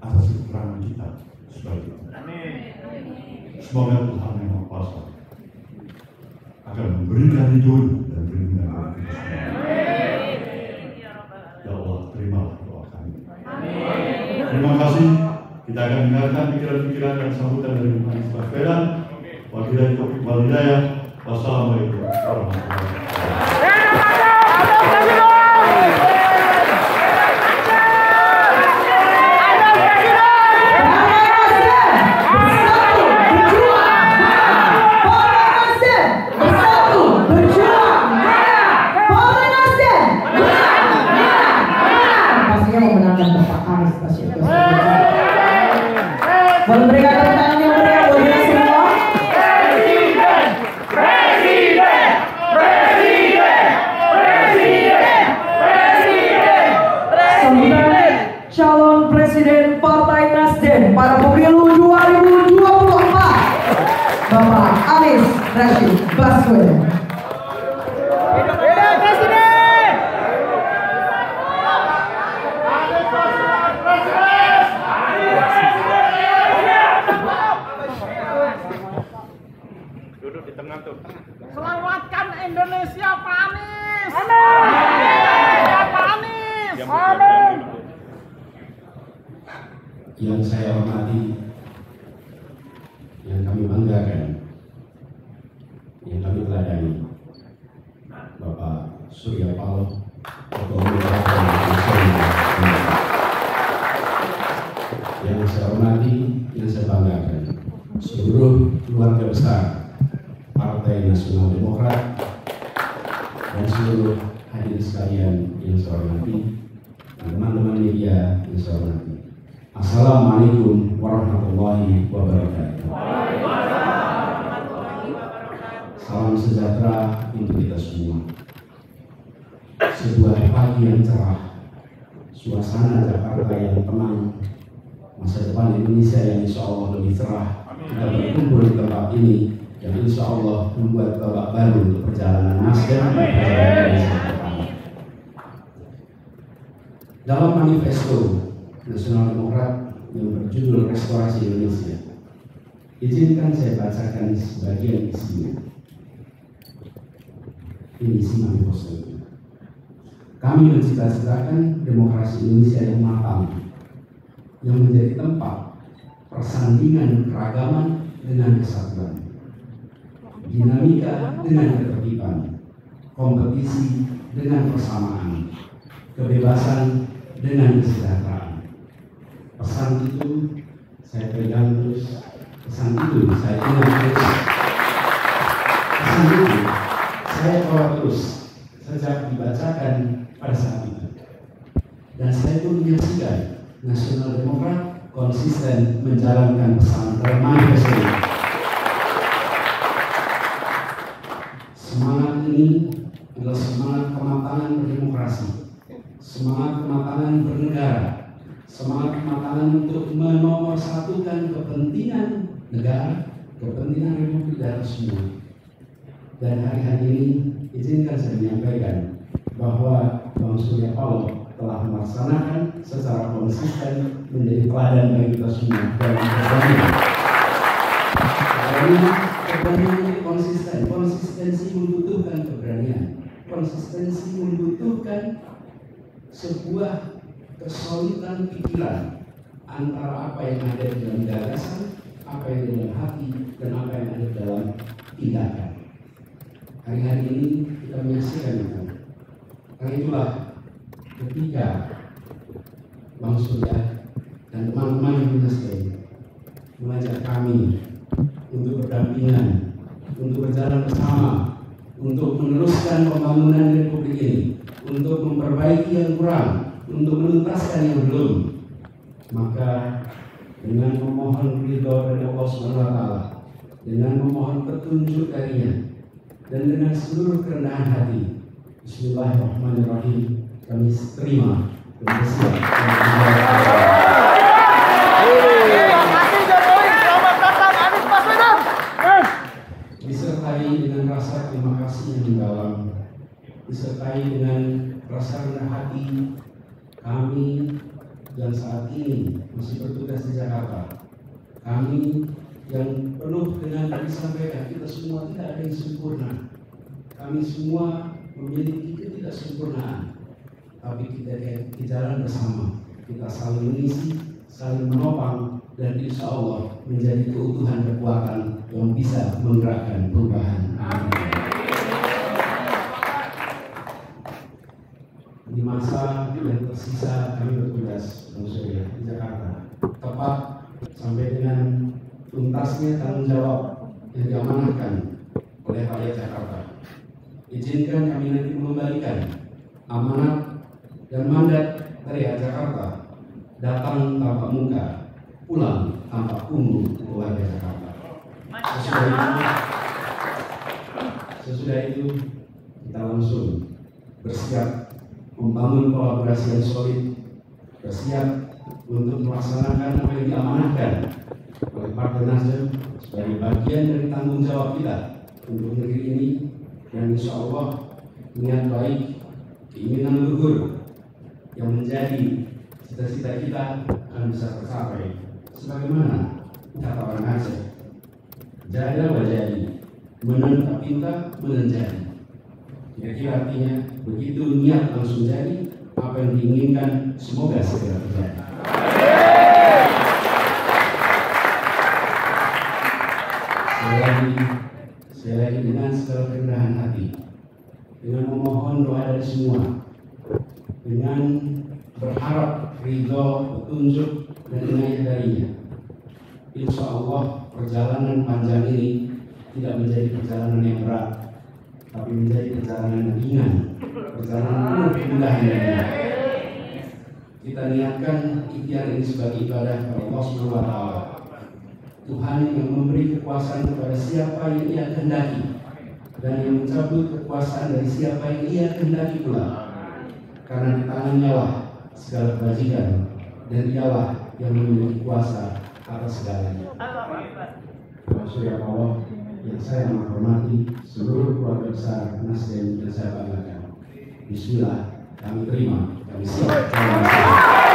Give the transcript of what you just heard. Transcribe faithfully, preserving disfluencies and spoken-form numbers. atas kekurangan kita sebagai semoga Tuhan yang Maha Kuasa akan memberikan hidup dan memberikan ya Allah, terimalah doa kami. Terima kasih. Kita akan dengarkan pikiran-pikiran dan sambutan dari Anies Baswedan. Wabillahi taufiq wal hidayah. Wassalamualaikum warahmatullahi wabarakatuh. Rasyid Baswedan. Duduk di tengah tuh. Selamatkan Indonesia, Pak Anies. Anies. Yang saya hormati, yang kami banggakan, yang kami teladani, Bapak Surya Paloh, Ketua Umum Partai Nasdem. Yang saya hormati, yang saya banggakan, seluruh keluarga besar Partai Nasional Demokrat dan seluruh hadirin sekalian yang saya hormati, teman-teman media yang saya hormati. Assalamualaikum warahmatullahi wabarakatuh. Salam sejahtera untuk kita semua. Sebuah pagi yang cerah, suasana Jakarta yang tenang, masa depan Indonesia yang insya Allah lebih cerah. Kita berkumpul di tempat ini yang insya Allah membuat babak baru untuk perjalanan Nasdem dan perjalanan Indonesia ke depan. Dalam manifesto Nasional Demokrat yang berjudul Restorasi Indonesia, izinkan saya bacakan sebagian isinya. Ini isi manifesto. Kami mencita-citakan demokrasi Indonesia yang matang, yang menjadi tempat persandingan keragaman dengan kesatuan, dinamika dengan ketertiban, kompetisi dengan persamaan, kebebasan dengan kesejahteraan. Pesan itu saya pegang terus, pesan itu saya ingat terus, pesan itu saya tolak terus sejak dibacakan pada saat itu. Dan saya pun menyaksikan Nasional Demokrat konsisten menjalankan pesan manifesto. Semangat ini adalah semangat kematangan berdemokrasi, semangat kematangan bernegara, semangat kematangan untuk menomorsatukan kepentingan negara, kepentingan republik dan semua. Dan hari-hari ini izinkan saya menyampaikan bahwa Bang Surya Paloh telah melaksanakan secara konsisten menjadi teladan bagi kita semua dalam persaingan. Karena keberanian ini konsisten, konsistensi membutuhkan keberanian, konsistensi membutuhkan sebuah kesulitan pikiran antara apa yang ada di dalam gagasan, apa yang ada dalam hati, dan apa yang ada dalam tindakan. Hari-hari ini kita menyaksikan itu. Karena itulah ketika Bang Surya dan teman-teman yang Nasdem mengajak kami untuk berdampingan, untuk berjalan bersama, untuk meneruskan pembangunan Republik ini, untuk memperbaiki yang kurang, untuk menuntaskan yang belum, maka dengan memohon ridho dari Allah subhanahu wa taala, dengan memohon petunjuk darinya, dan dengan seluruh kerendahan hati, bismillahirrahmanirrahim, kami terima dan bersiap. Disertai dengan rasa terima kasih yang mendalam, disertai dengan rasa rendah hati, kami yang pada saat ini masih bertugas di Jakarta, kami yang penuh dengan tadi sampaikan, kita semua tidak ada yang sempurna. Kami semua memiliki ketidaksempurnaan, tapi kita di jalan bersama, kita saling mengisi, saling menopang, dan insya Allah menjadi keutuhan kekuatan yang bisa menggerakkan perubahan. Amin. Di masa yang tersisa kami bertugas di Jakarta, tepat sampai dengan tuntasnya tanggung jawab yang diamanahkan oleh rakyat Jakarta. Izinkan kami nanti mengembalikan amanat dan mandat dari Jakarta, datang tanpa muka, pulang tanpa punggung keluarga Jakarta. Sesudah itu, sesudah itu kita langsung bersiap membangun kolaborasi yang solid, bersiap untuk melaksanakan apa yang diamanahkan oleh Partai Nasdem sebagai bagian dari tanggung jawab kita untuk negeri ini. Dan insya Allah niat baik, keinginan luhur yang menjadi cita-cita kita akan bisa tercapai. Sebagaimana kata orang Aceh, jaya wajadi, menentap pinta menjadi. Kira-kira artinya begitu niat langsung jadi, apa yang diinginkan semoga segera terjadi. Selain Sekali lagi dengan segala kerendahan hati, dengan memohon doa dari semua, dengan berharap ridho, petunjuk, dan inayah darinya, insya Allah perjalanan panjang ini tidak menjadi perjalanan yang berat, tapi menjadi perjalanan yang ringan, perjalanan yang mudah dan ringan. Kita niatkan ikhtiar ini sebagai ibadah kepada Allah Subhanahu wa Ta'ala, Tuhan yang memberi kekuasaan kepada siapa yang Ia kehendaki dan yang mencabut kekuasaan dari siapa yang Ia kehendaki pula. Karena di tangannya lah segala kebajikan dan Dialah yang memiliki kuasa atas segalanya. Pak Surya Paloh yang saya menghormati, seluruh keluarga besar Nasdem yang saya banggakan, bismillah, kami terima, kami siap.